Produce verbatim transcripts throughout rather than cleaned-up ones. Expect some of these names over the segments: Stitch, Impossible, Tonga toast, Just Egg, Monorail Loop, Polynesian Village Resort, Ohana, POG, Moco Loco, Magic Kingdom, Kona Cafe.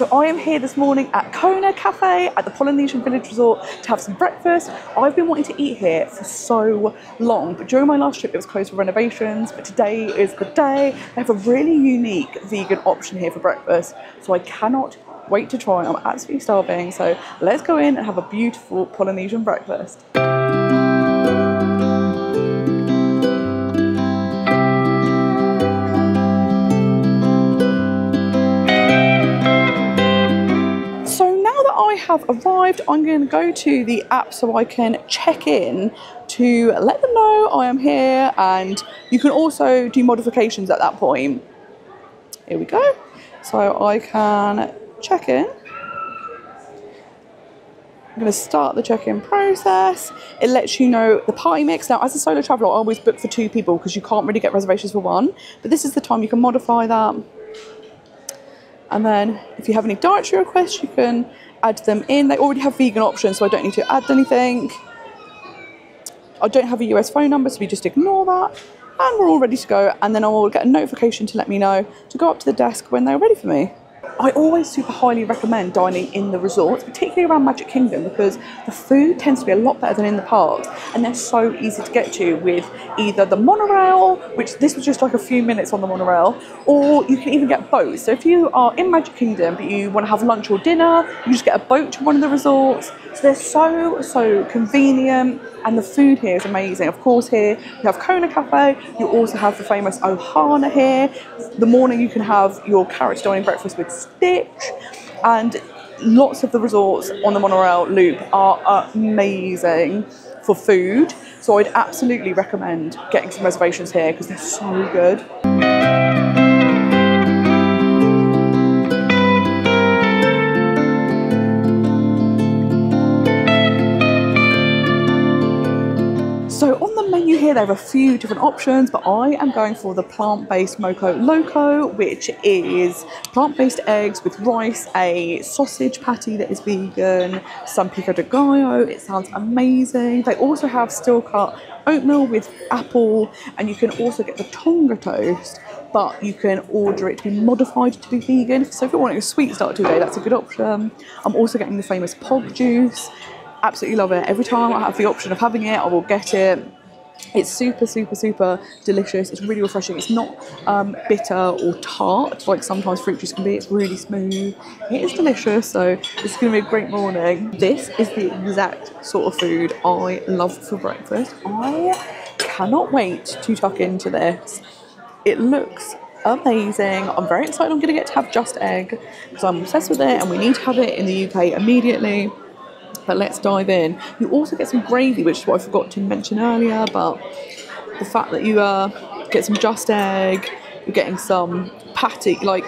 So I am here this morning at Kona Cafe at the Polynesian Village Resort to have some breakfast. I've been wanting to eat here for so long, but during my last trip it was closed for renovations, but today is the day. They have a really unique vegan option here for breakfast, so I cannot wait to try it. I'm absolutely starving, so let's go in and have a beautiful Polynesian breakfast. Have arrived. I'm going to go to the app so I can check in to let them know I am here, and you can also do modifications at that point. Here we go. So I can check in. I'm going to start the check-in process. It lets you know the party mix. Now, as a solo traveller, I always book for two people because you can't really get reservations for one, but this is the time you can modify that. And then if you have any dietary requests, you can add them in. They already have vegan options, so I don't need to add anything. I don't have a U S phone number, so we just ignore that. And we're all ready to go. And then I will get a notification to let me know to go up to the desk when they're ready for me. I always super highly recommend dining in the resorts, particularly around Magic Kingdom, because the food tends to be a lot better than in the parks, and they're so easy to get to with either the monorail, which this was just like a few minutes on the monorail, or you can even get boats. So if you are in Magic Kingdom but you want to have lunch or dinner, you just get a boat to one of the resorts. So they're so, so convenient, and the food here is amazing. Of course, here you have Kona Cafe, you also have the famous Ohana here. The morning you can have your carrot dining breakfast with Stitch, and lots of the resorts on the monorail loop are amazing for food, so I'd absolutely recommend getting some reservations here because they're so good. So on the menu here there are a few different options, but I am going for the plant-based Moco Loco, which is plant-based eggs with rice, a sausage patty that is vegan, some pico de gallo. It sounds amazing. They also have steel-cut oatmeal with apple, and you can also get the Tonga toast, but you can order it to be modified to be vegan. So if you're wanting a sweet start today, that's a good option. I'm also getting the famous P O G juice. Absolutely love it. Every time I have the option of having it, I will get it. It's super, super, super delicious. It's really refreshing. It's not um, bitter or tart like sometimes fruit juice can be. It's really smooth. It is delicious, so it's going to be a great morning. This is the exact sort of food I love for breakfast. I cannot wait to tuck into this. It looks amazing. I'm very excited. I'm going to get to have Just Egg because I'm obsessed with it, and we need to have it in the U K immediately. But let's dive in. You also get some gravy, which is what I forgot to mention earlier, but the fact that you uh, get some Just Egg, you're getting some patty, like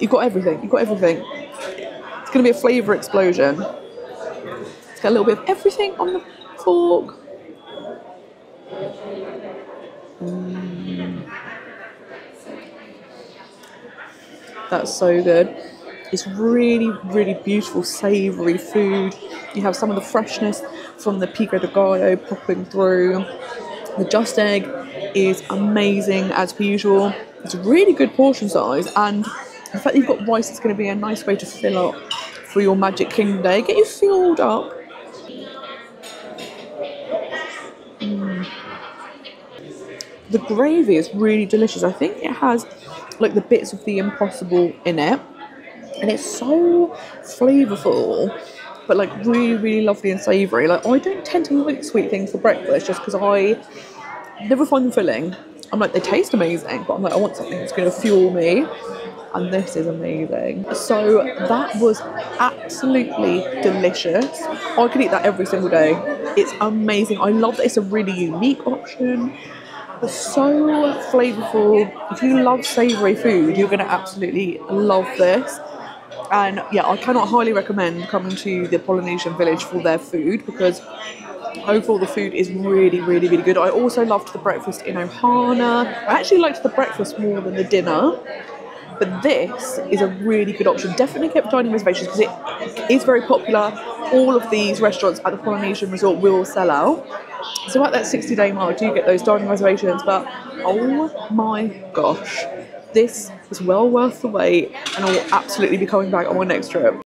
you've got everything, you've got everything. It's going to be a flavour explosion. Let's get a little bit of everything on the fork. Mm. That's so good. It's really, really beautiful, savoury food. You have some of the freshness from the pico de gallo popping through. The Just Egg is amazing as per usual. It's a really good portion size, and the fact that you've got rice is going to be a nice way to fill up for your Magic Kingdom day. Get you fueled up. Mm. The gravy is really delicious. I think it has like the bits of the Impossible in it. And it's so flavourful, but like really, really lovely and savoury. Like, I don't tend to like sweet things for breakfast just because I never find them filling. I'm like, they taste amazing, but I'm like, I want something that's going to fuel me. And this is amazing. So that was absolutely delicious. I could eat that every single day. It's amazing. I love that it's a really unique option. They're so flavourful. If you love savoury food, you're going to absolutely love this. And yeah, I cannot highly recommend coming to the Polynesian Village for their food, because overall the food is really, really, really good. I also loved the breakfast in Ohana. I actually liked the breakfast more than the dinner, but this is a really good option. Definitely keep dining reservations because it is very popular. All of these restaurants at the Polynesian Resort will sell out. So at that sixty day mark, I do get those dining reservations, but oh my gosh, this It's well worth the wait, and I will absolutely be coming back on my next trip.